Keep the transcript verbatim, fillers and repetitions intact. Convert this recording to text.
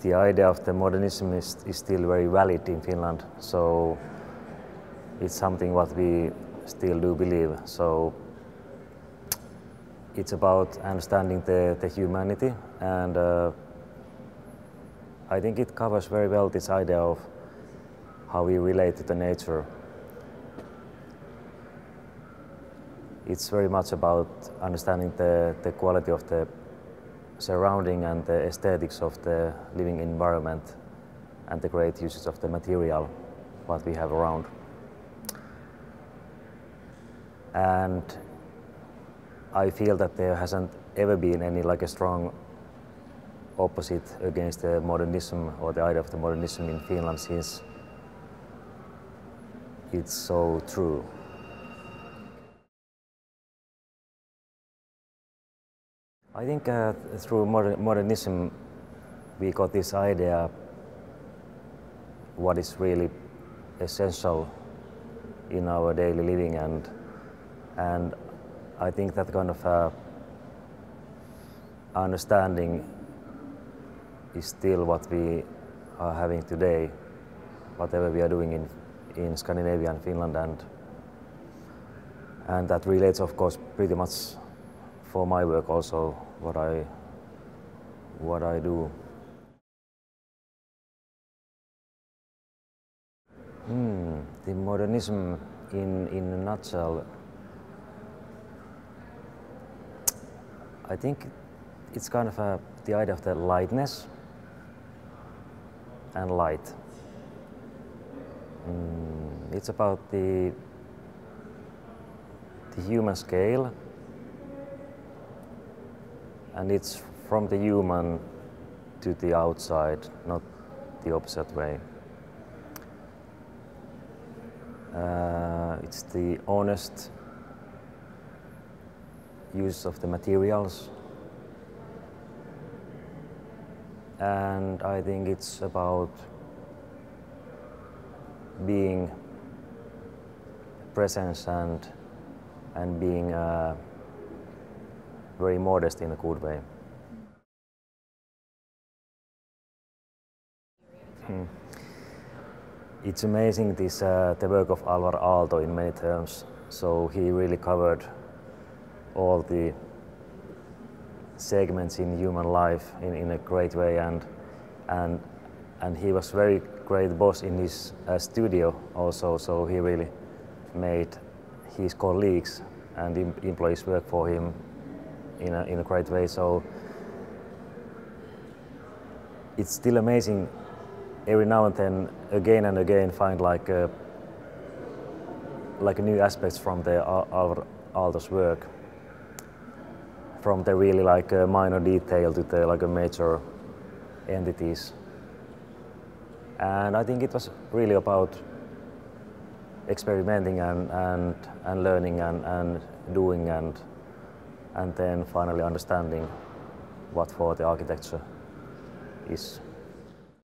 the idea of the modernism is, is still very valid in Finland, so it's something what we still do believe. So it's about understanding the, the humanity, and uh, I think it covers very well this idea of how we relate to the nature. It's very much about understanding the, the quality of the surrounding and the aesthetics of the living environment and the great uses of the material what we have around. And I feel that there hasn't ever been any like a strong opposite against the modernism or the idea of the modernism in Finland, since it's so true. I think uh, through modern, modernism we got this idea what is really essential in our daily living, and and I think that kind of uh, understanding is still what we are having today, whatever we are doing in in Scandinavia and Finland, and and that relates of course pretty much for my work also, what I, what I do. Mm, the modernism in, in a nutshell, I think it's kind of a, the idea of the lightness and light. Mm, it's about the, the human scale, and it's from the human to the outside, not the opposite way. Uh, it's the honest use of the materials. And I think it's about being present and, and being uh, very modest in a good way. Mm. It's amazing this uh, the work of Alvar Aalto in many terms. So he really covered all the segments in human life in, in a great way, and and and he was very great boss in his uh, studio also. So he really made his colleagues and em employees work for him in a, in a great way. So it's still amazing every now and then, again and again, find like a, like a new aspects from the Alvar Aalto's work, from the really like a minor detail to the like a major entities. And I think it was really about experimenting and and, and learning and, and doing and and then finally understanding what for the architecture is.